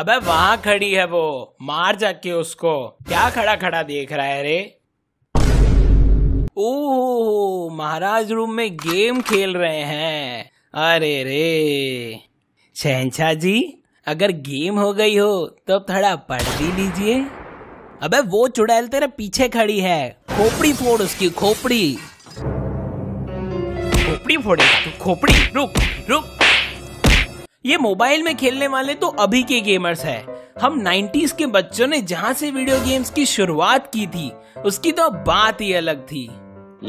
अबे वहां खड़ी है वो, मार जाके उसको। क्या खड़ा खड़ा देख रहा है रे। ओहो, महाराज रूम में गेम खेल रहे हैं। अरे रे शहंशाह जी, अगर गेम हो गई हो तो थोड़ा पढ़ भी लीजिए। अबे वो चुड़ैल तेरे पीछे खड़ी है, खोपड़ी फोड़ उसकी, खोपड़ी खोपड़ी फोड़े खोपड़ी। रुक रुक, ये मोबाइल में खेलने वाले तो अभी के गेमर्स हैं। हम 90s के बच्चों ने जहाँ से वीडियो गेम्स की शुरुआत की थी उसकी तो बात ही अलग थी।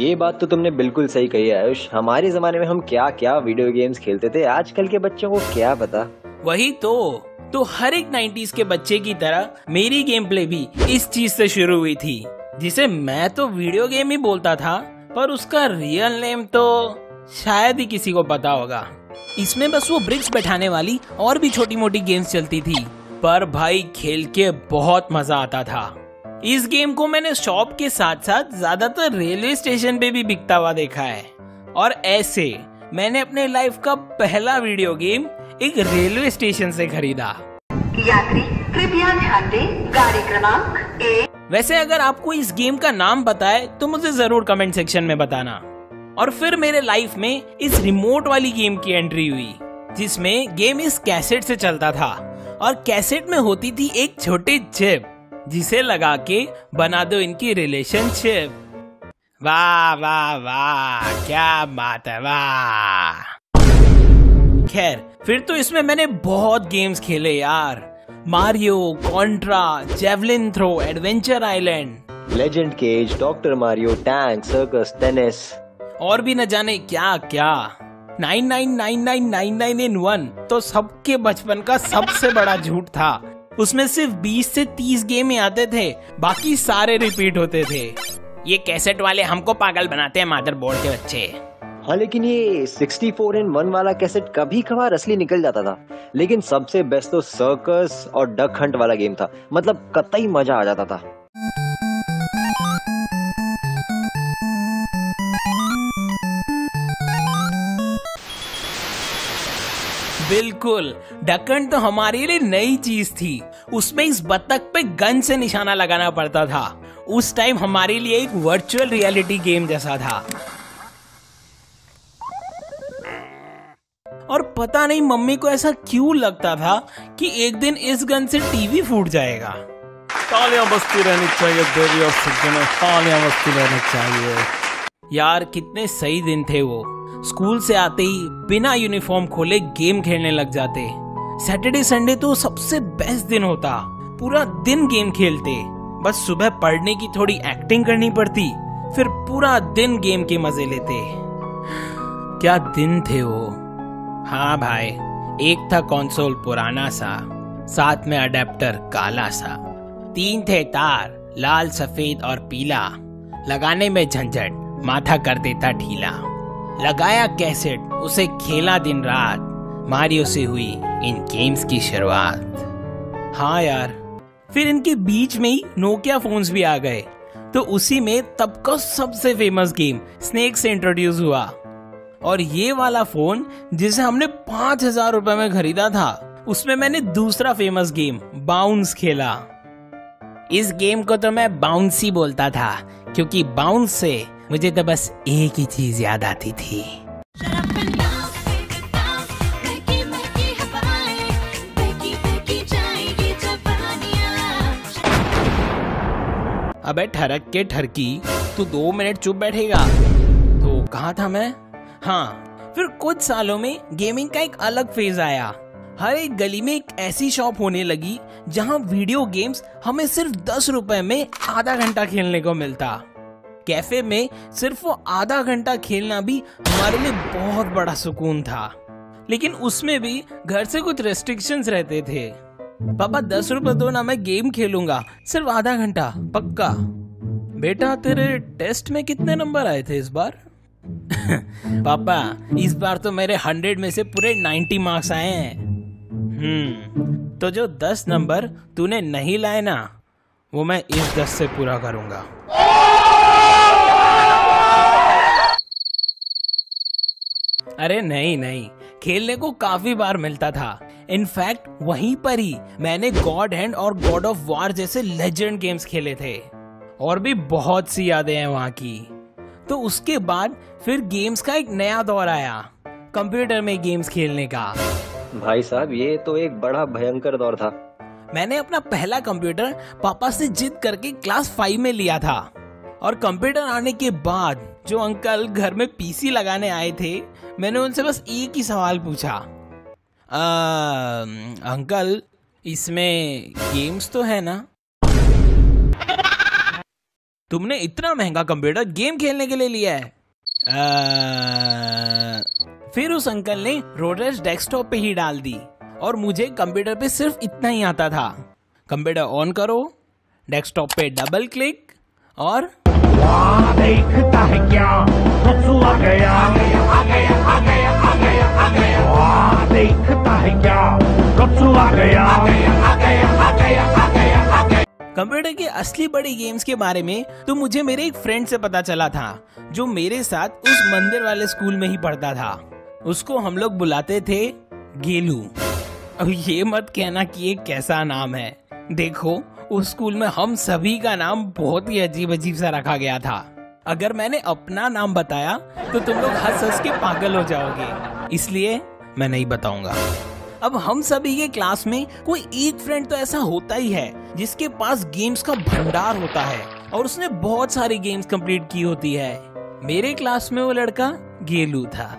ये बात तो तुमने बिल्कुल सही कही आयुष। हमारे जमाने में हम क्या क्या वीडियो गेम्स खेलते थे, आजकल के बच्चों को क्या पता। वही तो हर एक 90s के बच्चे की तरह मेरी गेम प्ले भी इस चीज से शुरू हुई थी, जिसे मैं तो वीडियो गेम ही बोलता था, पर उसका रियल नेम तो शायद ही किसी को पता होगा। इसमें बस वो ब्रिक्स बैठाने वाली और भी छोटी मोटी गेम्स चलती थी, पर भाई खेल के बहुत मजा आता था। इस गेम को मैंने शॉप के साथ साथ ज्यादातर रेलवे स्टेशन पे भी बिकता हुआ देखा है। और ऐसे मैंने अपने लाइफ का पहला वीडियो गेम एक रेलवे स्टेशन से खरीदा। यात्री कृपया ध्यान दें, गाड़ी क्रमांक 1। वैसे अगर आपको इस गेम का नाम पता है तो मुझे जरूर कमेंट सेक्शन में बताना। और फिर मेरे लाइफ में इस रिमोट वाली गेम की एंट्री हुई, जिसमें गेम इस कैसेट से चलता था और कैसेट में होती थी एक छोटी चिप, जिसे लगा के बना दो इनकी रिलेशनशिप। वाह वाह वाह, क्या बात है, वाह। खैर फिर तो इसमें मैंने बहुत गेम्स खेले यार, Mario, Contra, javelin throw, adventure island, legend cage, doctor Mario, tank, circus, tennis और भी न जाने क्या क्या। 999999 in 1 तो सबके बचपन का सबसे बड़ा झूठ था। उसमें सिर्फ 20 से 30 गेम ही आते थे, बाकी सारे रिपीट होते थे। ये कैसेट वाले हमको पागल बनाते हैं, मादरबोर्ड के बच्चे। हाँ, लेकिन ये 64 in 1 वाला कैसेट कभी कभार असली निकल जाता था, लेकिन सबसे बेस्ट तो सर्कस और डक हंट वाला गेम था। मतलब कतई मजा आ जाता था। बिल्कुल, डकन तो हमारे लिए नई चीज थी। उसमें इस बत्तख पे गन से निशाना लगाना पड़ता था। उस टाइम हमारे लिए एक वर्चुअल रियलिटी गेम जैसा था। और पता नहीं मम्मी को ऐसा क्यों लगता था कि एक दिन इस गन से टीवी फूट जाएगा। तालियां बजती रहनी चाहिए, तालियां बजती रहनी चाहिए। यार कितने सही दिन थे वो। स्कूल से आते ही बिना यूनिफॉर्म खोले गेम खेलने लग जाते। सैटरडे संडे तो सबसे बेस्ट दिन होता, पूरा दिन गेम खेलते। बस सुबह पढ़ने की थोड़ी एक्टिंग करनी पड़ती, फिर पूरा दिन गेम के मजे लेते। क्या दिन थे वो। हाँ भाई, एक था कंसोल पुराना सा, साथ में अडेप्टर काला सा, 3 थे तार, लाल, सफेद और पीला। लगाने में झंझट, माथा कर देता ढीला। लगाया कैसेट, उसे खेला दिन रात, मारियो से हुई इन गेम्स की शुरुआत। हाँ यार, फिर इनके बीच में ही नोकिया फोन्स भी आ गए, तो उसी में तब का सबसे फेमस गेम स्नेक से इंट्रोड्यूस हुआ। और ये वाला फोन जिसे हमने 5000 रुपए में खरीदा था, उसमें मैंने दूसरा फेमस गेम बाउंस खेला। इस गेम को तो मैं बाउंसी बोलता था, क्योंकि बाउंस से मुझे तो बस एक ही चीज याद आती थी। अबे ठरक के ठरकी, तू 2 मिनट चुप बैठेगा। तो कहाँ था मैं। हाँ, फिर कुछ सालों में गेमिंग का एक अलग फेज आया। हर एक गली में एक ऐसी शॉप होने लगी जहाँ वीडियो गेम्स हमें सिर्फ 10 रुपए में आधा घंटा खेलने को मिलता। कैफे में सिर्फ वो आधा घंटा खेलना भी हमारे लिए बहुत बड़ा सुकून था। लेकिन उसमें भी घर से कुछ रेस्ट्रिक्शंस रहते थे। पापा 10 रुपए दो ना, मैं गेम खेलूंगा, सिर्फ आधा घंटा पक्का। बेटा तेरे टेस्ट में कितने नंबर आए थे इस बार। पापा इस बार तो मेरे 100 में से पूरे 90 मार्क्स आए हैं। तो जो 10 नंबर तूने नहीं लाए ना, वो मैं इस 10 से पूरा करूंगा। अरे नहीं नहीं, खेलने को काफी बार मिलता था। इनफैक्ट वहीं पर ही मैंने गॉड हैंड और गॉड ऑफ वॉर जैसे लेजेंड गेम्स खेले थे और भी बहुत सी यादें हैं वहाँ की। तो उसके बाद फिर गेम्स का एक नया दौर आया, कंप्यूटर में गेम्स खेलने का। भाई साहब ये तो एक बड़ा भयंकर दौर था। मैंने अपना पहला कंप्यूटर पापा से जिद करके क्लास 5 में लिया था और कंप्यूटर आने के बाद जो अंकल घर में पीसी लगाने आए थे, मैंने उनसे बस एक ही सवाल पूछा, अंकल इसमें गेम्स तो है ना? तुमने इतना महंगा कंप्यूटर गेम खेलने के लिए लिया है? फिर उस अंकल ने रोडरेज डेस्कटॉप पे ही डाल दी और मुझे कंप्यूटर पे सिर्फ इतना ही आता था, कंप्यूटर ऑन करो, डेस्कटॉप पे डबल क्लिक और देखता है क्या आ गया, आ गया, आ गया, आ गया, आ गया, आ गया। वाह देखता है क्या आ गया, आ गया, आ गया, आ गया, आ गया, आ गया। कंप्यूटर के असली बड़े गेम्स के बारे में तो मुझे मेरे एक फ्रेंड से पता चला था जो मेरे साथ उस मंदिर वाले स्कूल में ही पढ़ता था। उसको हम लोग बुलाते थे गेलू। अब ये मत कहना कि ये कैसा नाम है, देखो उस स्कूल में हम सभी का नाम बहुत ही अजीब अजीब सा रखा गया था। अगर मैंने अपना नाम बताया तो तुम लोग हंस हंस के पागल हो जाओगे, इसलिए मैं नहीं बताऊंगा। अब हम सभी के क्लास में कोई एक फ्रेंड तो ऐसा होता ही है जिसके पास गेम्स का भंडार होता है और उसने बहुत सारी गेम्स कंप्लीट की होती है। मेरे क्लास में वो लड़का गेलू था।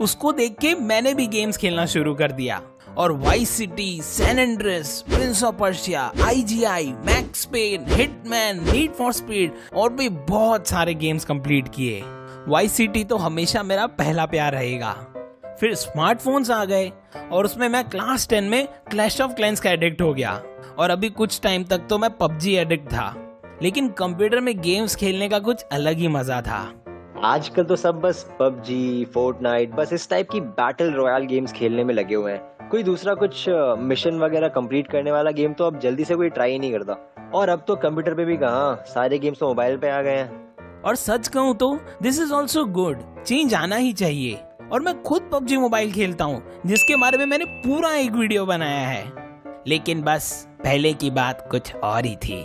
उसको देख के मैंने भी गेम्स खेलना शुरू कर दिया और Vice City, San Andreas, Prince of Persia, IGI, Max Payne, Hitman, need for speed और भी बहुत सारे गेम्स कंप्लीट किए। वाई सिटी तो हमेशा मेरा पहला प्यार रहेगा। फिर स्मार्टफोन्स आ गए और उसमें मैं क्लास 10 में क्लैश ऑफ क्लैंस का एडिक्ट हो गया और अभी कुछ टाइम तक तो मैं पबजी एडिक्ट था। लेकिन कंप्यूटर में गेम्स खेलने का कुछ अलग ही मजा था। आजकल तो सब बस पबजी, फोर्टनाइट, बस इस टाइप की बैटल रॉयल गेम्स खेलने में लगे हुए हैं। कोई दूसरा कुछ मिशन वगैरह कंप्लीट करने वाला गेम तो अब जल्दी से कोई ट्राई ही नहीं करता। और अब तो कंप्यूटर पे भी कहाँ, सारे गेम्स तो मोबाइल पे आ गए हैं। और सच कहूँ तो this is also good, change आना ही चाहिए। और मैं खुद PUBG मोबाइल खेलता हूँ जिसके बारे में मैंने पूरा एक वीडियो बनाया है, लेकिन बस पहले की बात कुछ और ही थी।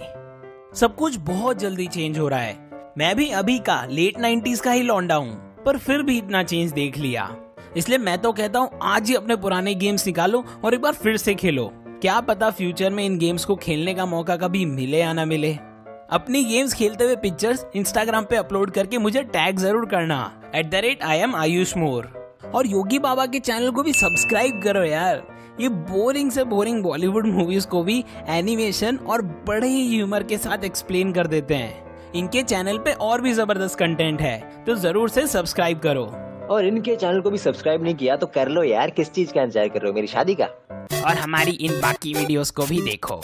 सब कुछ बहुत जल्दी चेंज हो रहा है। मैं भी अभी का लेट 90s का ही लौंडा हूँ, पर फिर भी इतना चेंज देख लिया। इसलिए मैं तो कहता हूँ आज ही अपने पुराने गेम्स निकालो और एक बार फिर से खेलो। क्या पता फ्यूचर में इन गेम्स को खेलने का मौका कभी मिले या ना मिले। अपनी गेम्स खेलते हुए पिक्चर्स इंस्टाग्राम पे अपलोड करके मुझे टैग जरूर करना @iamayushmore और योगी बाबा के चैनल को भी सब्सक्राइब करो यार। ये बोरिंग से बोरिंग बॉलीवुड मूवीज को भी एनिमेशन और बड़े ही ह्यूमर के साथ एक्सप्लेन कर देते हैं। इनके चैनल पे और भी जबरदस्त कंटेंट है तो जरूर से सब्सक्राइब करो। और इनके चैनल को भी सब्सक्राइब नहीं किया तो कर लो यार, किस चीज का इंतजार कर रहे हो, मेरी शादी का? और हमारी इन बाकी वीडियोस को भी देखो।